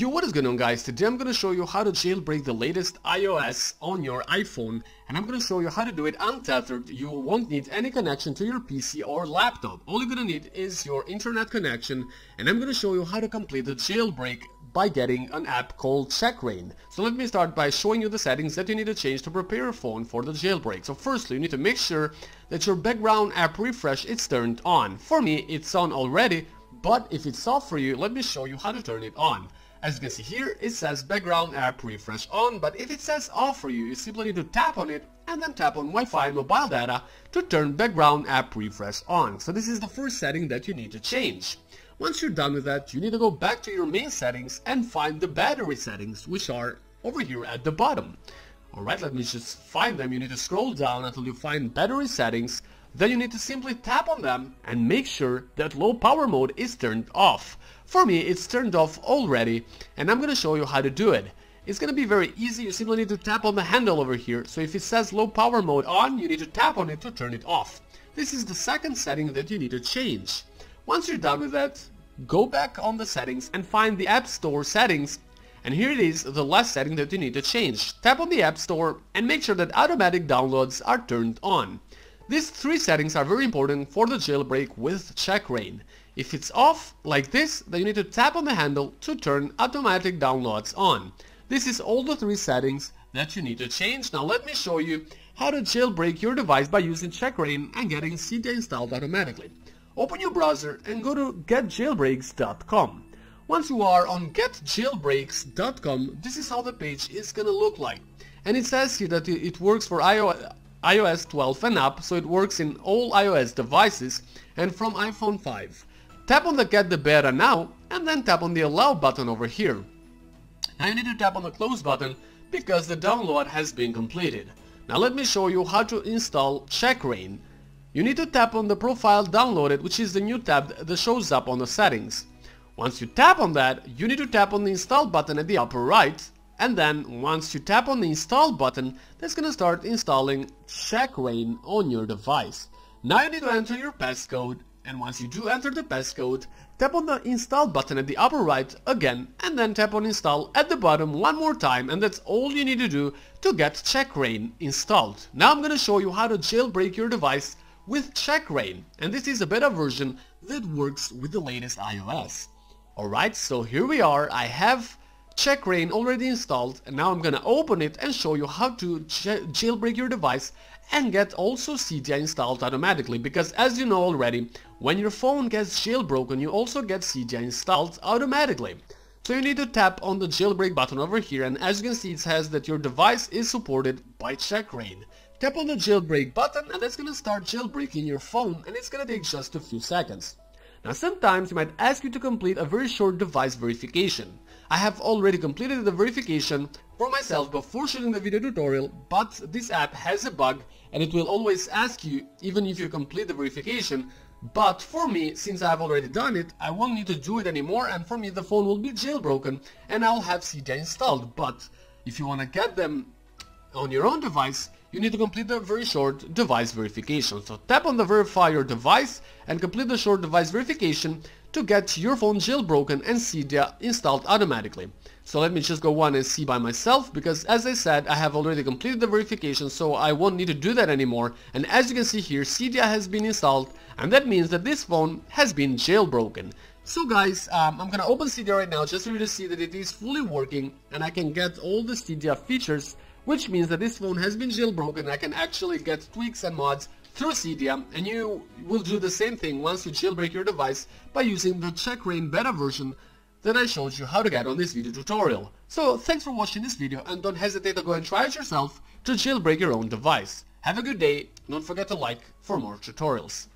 Yo, what is going on, guys? Today I'm going to show you how to jailbreak the latest iOS on your iPhone, and I'm going to show you how to do it untethered. You won't need any connection to your PC or laptop. All you're going to need is your internet connection, and I'm going to show you how to complete the jailbreak by getting an app called Checkra1n. So let me start by showing you the settings that you need to change to prepare your phone for the jailbreak. So firstly, you need to make sure that your background app refresh is turned on. For me, it's on already, but if it's off for you, let me show you how to turn it on. As you can see here, it says background app refresh on, but if it says off for you, you simply need to tap on it and then tap on Wi-Fi and mobile data to turn background app refresh on. So this is the first setting that you need to change. Once you're done with that, you need to go back to your main settings and find the battery settings, which are over here at the bottom. Alright, let me just find them. You need to scroll down until you find battery settings. Then you need to simply tap on them and make sure that low power mode is turned off. For me, it's turned off already, and I'm going to show you how to do it. It's going to be very easy. You simply need to tap on the handle over here. So if it says low power mode on, you need to tap on it to turn it off. This is the second setting that you need to change. Once you're done with that, go back on the settings and find the App Store settings. And here it is, the last setting that you need to change. Tap on the App Store and make sure that automatic downloads are turned on. These three settings are very important for the jailbreak with Checkra1n. If it's off like this, then you need to tap on the handle to turn automatic downloads on. This is all the three settings that you need to change. Now let me show you how to jailbreak your device by using Checkra1n and getting Cydia installed automatically. Open your browser and go to getjailbreaks.com. Once you are on getjailbreaks.com, this is how the page is gonna look like. And it says here that it works for iOS 12 and up, so it works in all iOS devices and from iPhone 5. Tap on the Get the Beta Now and then tap on the Allow button over here. Now you need to tap on the Close button because the download has been completed. Now let me show you how to install Checkra1n. You need to tap on the Profile Downloaded, which is the new tab that shows up on the settings. Once you tap on that, you need to tap on the Install button at the upper right. And then once you tap on the install button, that's gonna start installing Checkra1n on your device. Now you need to enter your passcode, and once you do enter the passcode, tap on the install button at the upper right again, and then tap on install at the bottom one more time, and that's all you need to do to get Checkra1n installed. Now I'm gonna show you how to jailbreak your device with Checkra1n, and this is a beta version that works with the latest iOS. Alright, so here we are. I have Checkra1n already installed, and now I'm gonna open it and show you how to jailbreak your device and get also Cydia installed automatically, because as you know already, when your phone gets jailbroken, you also get Cydia installed automatically. So you need to tap on the jailbreak button over here, and as you can see, it says that your device is supported by Checkra1n. Tap on the jailbreak button and that's gonna start jailbreaking your phone, and it's gonna take just a few seconds. Now sometimes it might ask you to complete a very short device verification. I have already completed the verification for myself before shooting the video tutorial, but this app has a bug and it will always ask you even if you complete the verification. But for me, since I've already done it, I won't need to do it anymore, and for me the phone will be jailbroken and I'll have Cydia installed. But if you want to get them on your own device, you need to complete the very short device verification. So tap on the verify your device and complete the short device verification to get your phone jailbroken and Cydia installed automatically. So let me just go on and see by myself, because as I said, I have already completed the verification, so I won't need to do that anymore. And as you can see here, Cydia has been installed, and that means that this phone has been jailbroken. So guys, I'm gonna open Cydia right now just for you to see that it is fully working and I can get all the Cydia features, which means that this phone has been jailbroken. I can actually get tweaks and mods through Cydia, and you will do the same thing once you jailbreak your device by using the Checkra1n beta version that I showed you how to get on this video tutorial. So thanks for watching this video, and don't hesitate to go and try it yourself to jailbreak your own device. Have a good day, and don't forget to like for more tutorials.